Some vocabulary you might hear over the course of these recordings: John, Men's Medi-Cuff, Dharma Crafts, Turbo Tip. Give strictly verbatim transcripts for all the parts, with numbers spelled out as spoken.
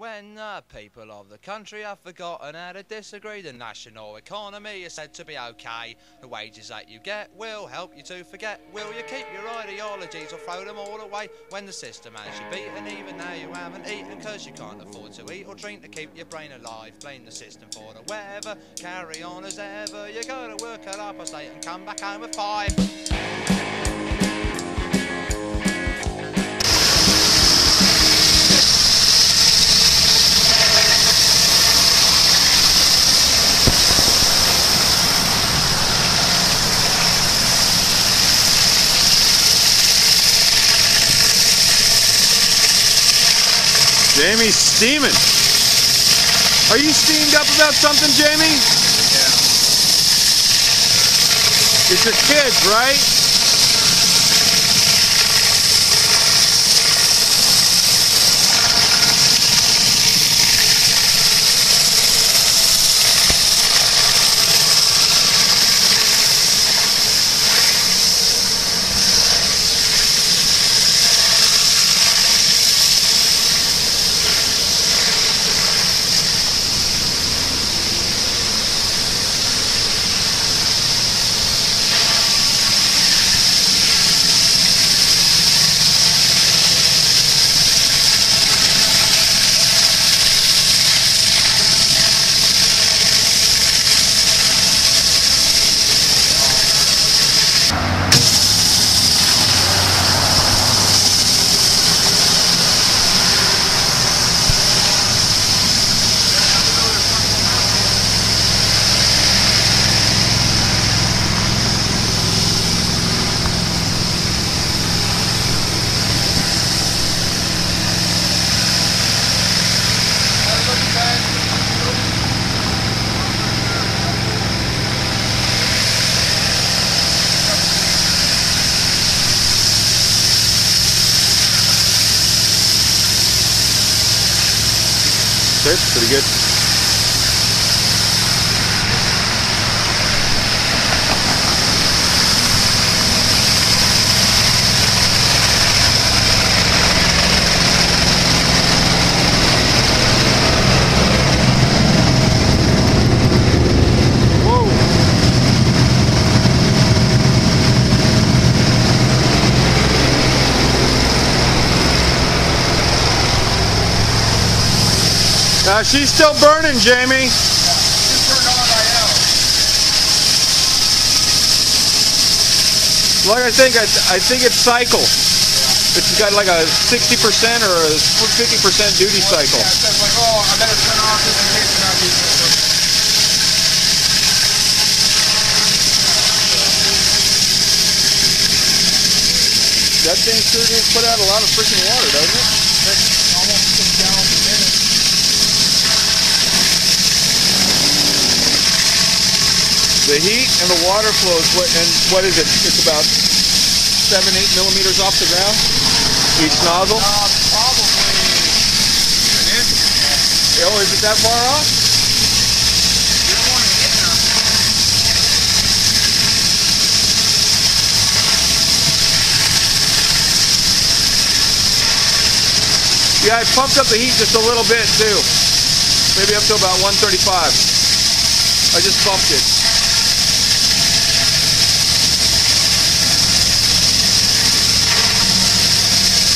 When the people of the country have forgotten how to disagree, the national economy is said to be okay. The wages that you get will help you to forget. Will you keep your ideologies or throw them all away? When the system has you beaten, even now you haven't eaten, cause you can't afford to eat or drink to keep your brain alive. Blame the system for the weather, carry on as ever. You gotta work at half past eight and come back home at five. Jamie's steaming. Are you steamed up about something, Jamie? Yeah. It's your kids, right? That's pretty good. Uh, she's still burning, Jamie. Yeah, she's turned on right now. Like I think, I, I think it's cycle. Yeah. It's got like a sixty percent or a fifty percent duty well, cycle. Yeah, it says like, oh, I better turn off this in case we're not using it. That thing sure did put out a lot of freaking water, doesn't it? That's almost six gallons a minute. The heat and the water flow is what, and what is it? It's about seven, eight millimeters off the ground. Each uh, nozzle. Uh, probably an inch. Oh, is it that far off? You don't want to get there. Yeah, I pumped up the heat just a little bit too. Maybe up to about one thirty-five. I just bumped it.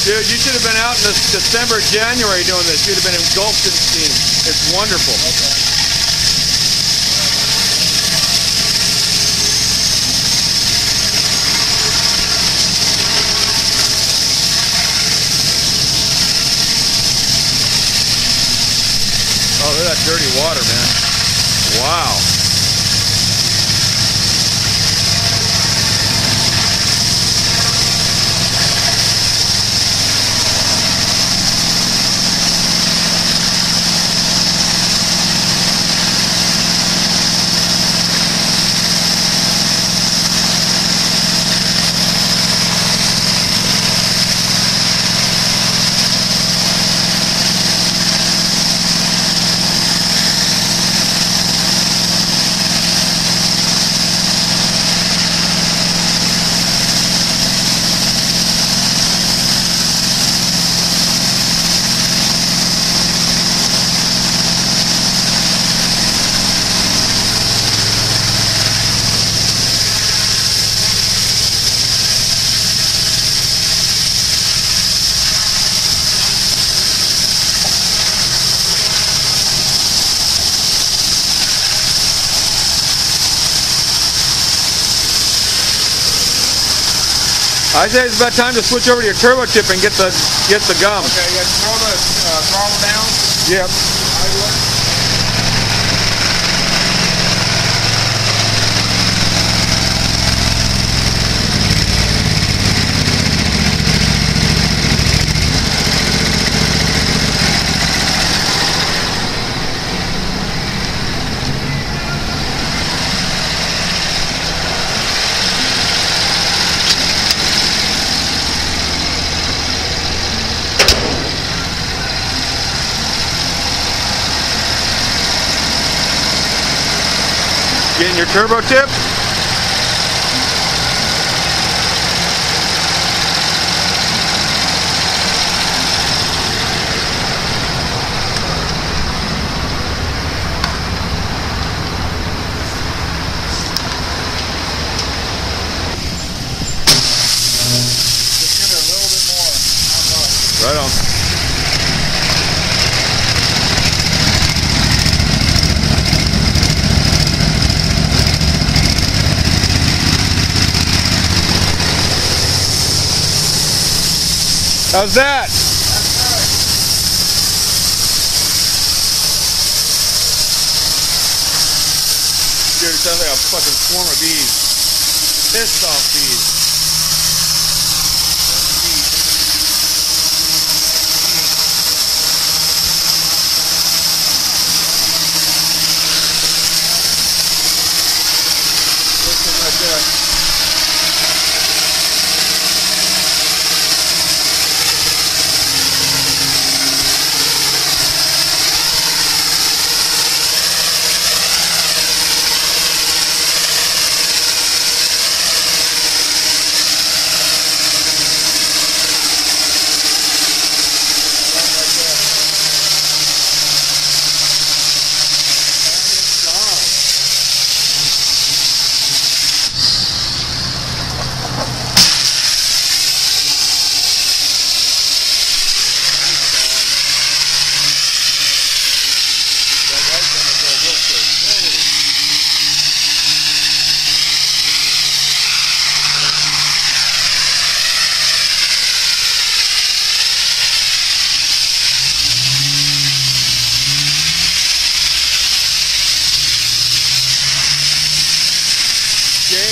Dude, you should have been out in this December, January doing this. You'd have been engulfed in steam. It's wonderful. Okay. Oh, look at that dirty water, man. Wow. I say it's about time to switch over to your Turbo Tip and get the get the gum. Okay, yeah, throw the uh, throttle down. Yep. Getting your Turbo Tip. Just give it a little bit more. I'm going. Right on. How's that? That's good. Dude, it sounds like a fucking swarm of bees. Pissed off bees. Right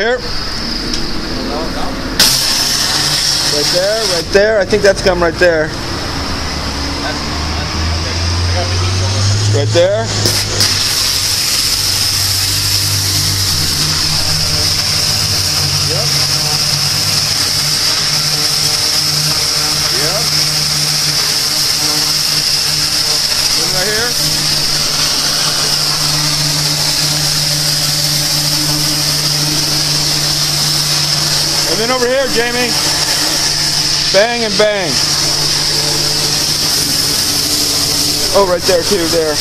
here. Right there, right there. I think that's gum right there. Right there. Yep. here. And then over here, Jamie, bang and bang. Oh, right there too, there.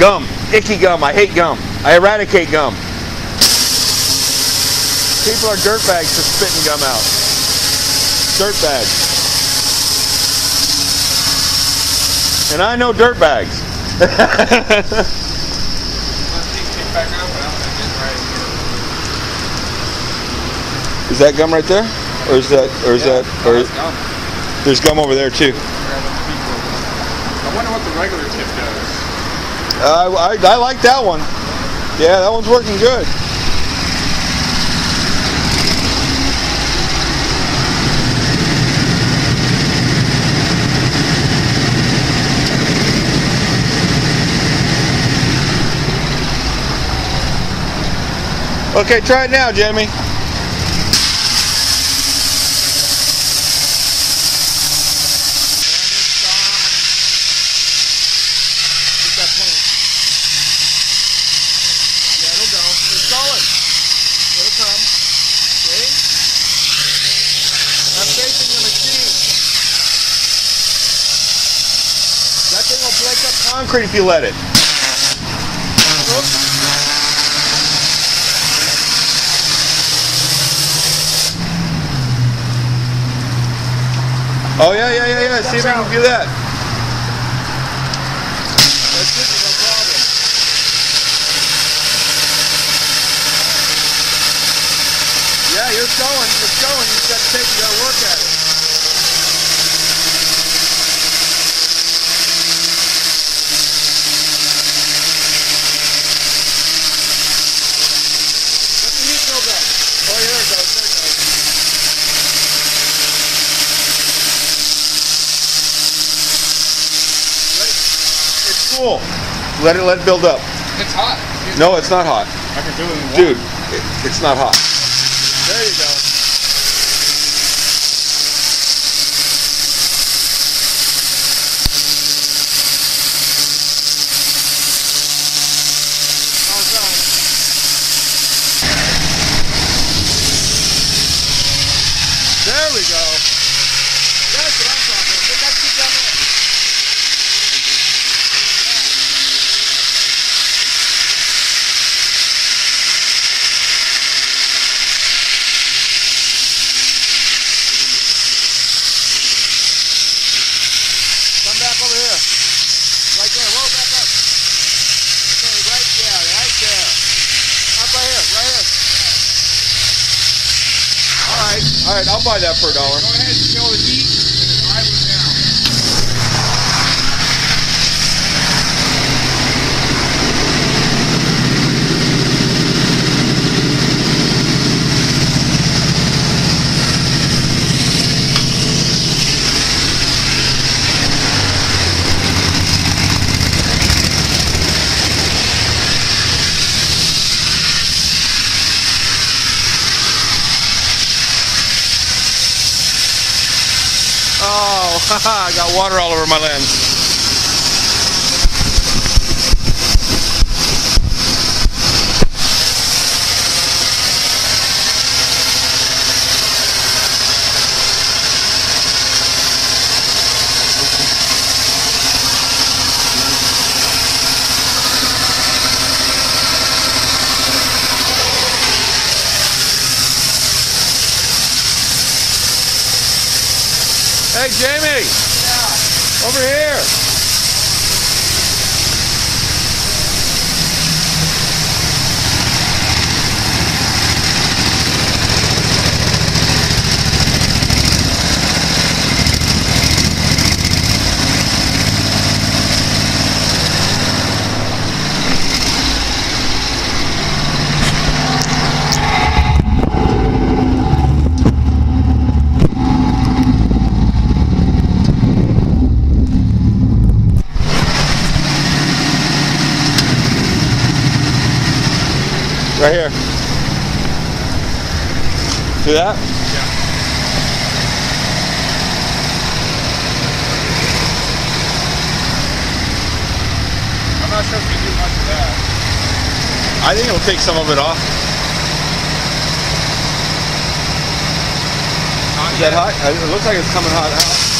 Gum, icky gum, I hate gum. I eradicate gum. People are dirtbags for spitting gum out. Dirtbags. And I know dirtbags. Is that gum right there? Or is that, or is yeah, that, or no, gum. There's gum over there too. I wonder what the regular tip does. Uh, I, I like that one. Yeah, that one's working good. Okay, try it now, Jamie. Concrete if you let it. Oh yeah, yeah, yeah, yeah. See if I can do that. That should be no problem. Yeah, you're going, you're going. You got to take, you got to work at it. Cool. Let it let it build up. It's hot. It's no, it's not hot. I can do it in one. Dude, it, it's not hot. There you go. There we go. That's what I'm talking about. That's the demo. All right, I'll buy that for a dollar. Go ahead and kill the heat and drive it down. Oh, haha, I got water all over my lens. Hey, Jamie! Yeah. Over here! Right here. See that? Yeah. shouldn't be too much of that. I think it'll take some of it off. Not Is yet. that hot? It looks like it's coming hot out.